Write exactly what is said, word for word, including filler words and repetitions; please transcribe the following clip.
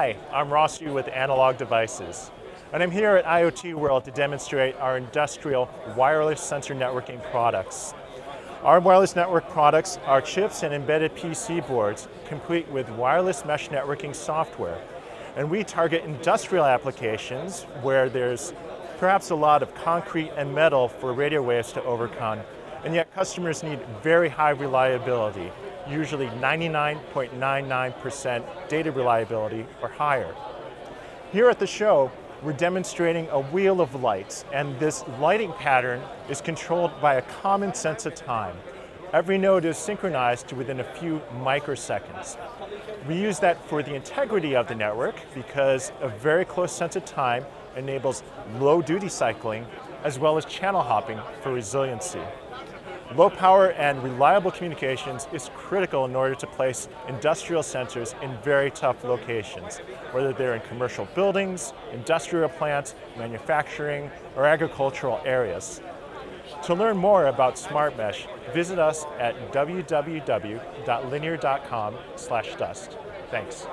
Hi, I'm Ross Yu with Analog Devices, and I'm here at IoT World to demonstrate our industrial wireless sensor networking products. Our wireless network products are chips and embedded P C boards, complete with wireless mesh networking software. And we target industrial applications where there's perhaps a lot of concrete and metal for radio waves to overcome, and yet customers need very high reliability, usually ninety-nine point nine nine percent data reliability or higher. Here at the show, we're demonstrating a wheel of lights, and this lighting pattern is controlled by a common sense of time. Every node is synchronized to within a few microseconds. We use that for the integrity of the network because a very close sense of time enables low duty cycling as well as channel hopping for resiliency. Low power and reliable communications is critical in order to place industrial sensors in very tough locations, whether they're in commercial buildings, industrial plants, manufacturing, or agricultural areas. To learn more about SmartMesh, visit us at w w w dot linear dot com slash dust. Thanks.